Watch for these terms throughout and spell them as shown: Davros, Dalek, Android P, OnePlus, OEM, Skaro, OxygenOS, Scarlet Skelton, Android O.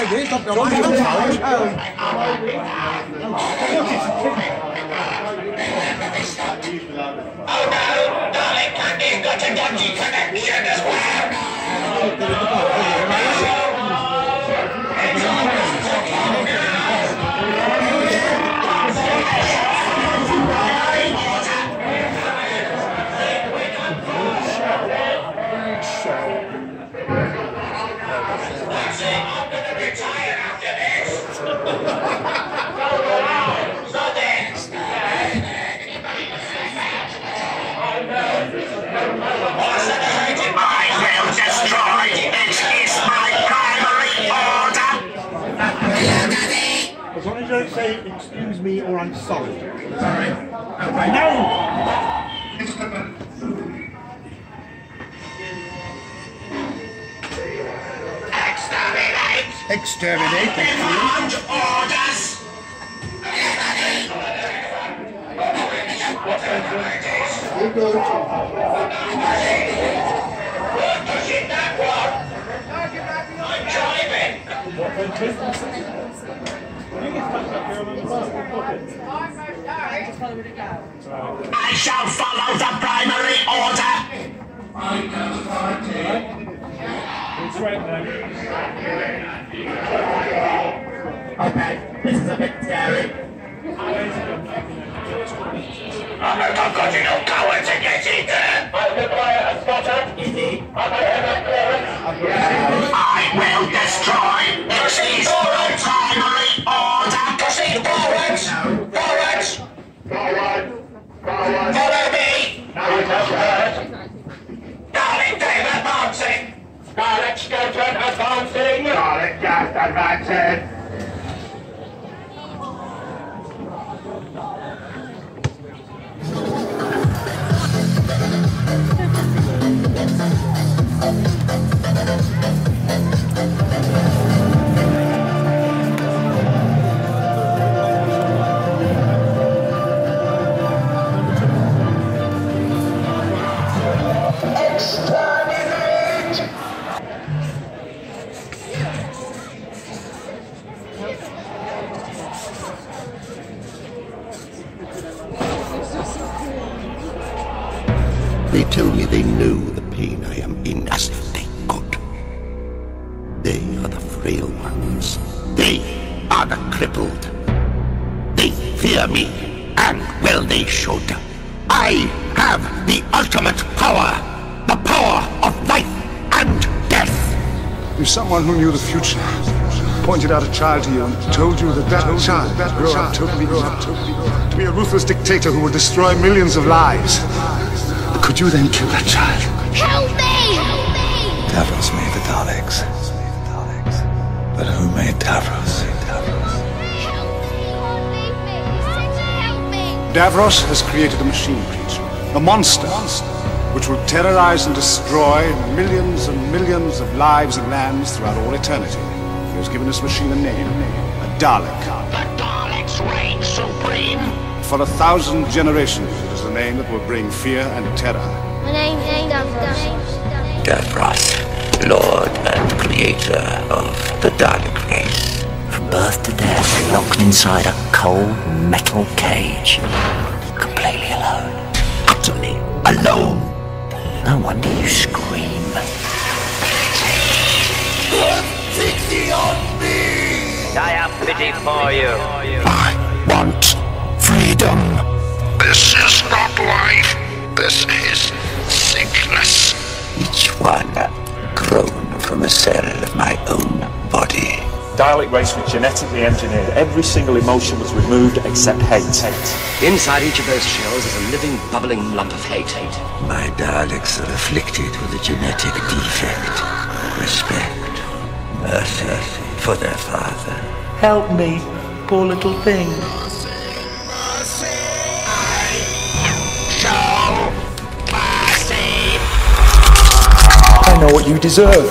Dalek, they've got a dodgy connection as say, excuse me, or I'm sorry. Sorry. Okay. No! Exterminate! Exterminate, thank you. Orders! You're good. Don't push it that one! I'm driving! I shall follow the primary order! I can't it's right now. Okay, this is a bit scary. I hope I've got enough power to get in there! I require a spotter! Easy. I will destroy the primary order! Forwards! Forwards! Forwards! Forwards! Follow me! No, it does hurt. Darling, Dave, advancing! Scarlet Skelton, advancing! Scarlet just advancing! They tell me they know the pain I am in, as if they could. They are the frail ones. They are the crippled. They fear me, and well they should. I have the ultimate power, the power of life and death. If someone who knew the future pointed out a child to you and told you that that child would grow up to be a ruthless dictator who would destroy millions of lives, could you then kill that child? Help me! Davros made the Daleks. But who made Davros? Davros has created a machine creature, a monster, which will terrorize and destroy millions and millions of lives and lands throughout all eternity. He has given this machine a name, a Dalek. The Daleks reign supreme! For 1,000 generations. A name that will bring fear and terror. My name is Davros. Davros, Lord and Creator of the Dalek race. From birth to death, locked inside a cold metal cage. Completely alone. Utterly alone. No wonder you scream. Pity on me! I have pity for you. I want freedom. This is not life. This is sickness. Each one grown from a cell of my own body. Dalek race was genetically engineered. Every single emotion was removed except hate. Inside each of those shells is a living, bubbling lump of hate. My Daleks are afflicted with a genetic defect. Respect, mercy for their father. Help me, poor little thing. I know what you deserve.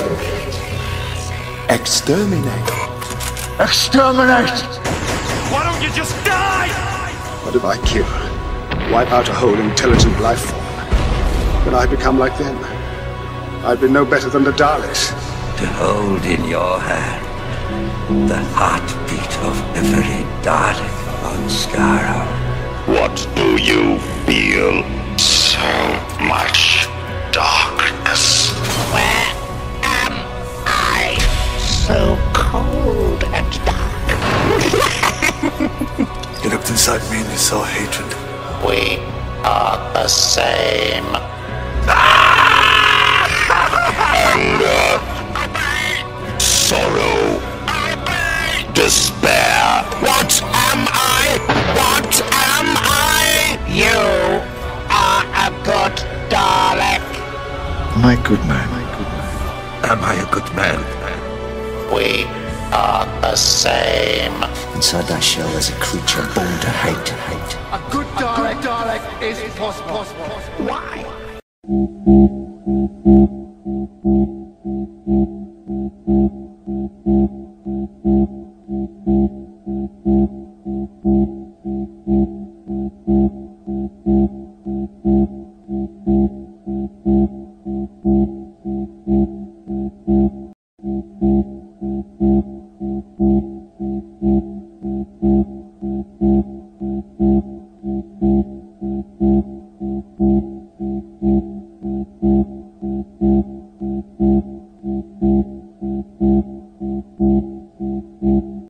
Exterminate. Exterminate! Why don't you just die? What if I kill? Wipe out a whole intelligent life form? Then I become like them. I'd be no better than the Daleks. To hold in your hand The heartbeat of every Dalek on Skaro. What do you feel? So much darkness. Where am I? So cold and dark. You looked inside me and you saw hatred. We are the same. Anger. Sorrow. Despair. What am I? What am I? You are a good Dalek. Am I a good man? Am I a good man? We are the same. Inside that shell is a creature born to hate. A good Dalek is possible. Why?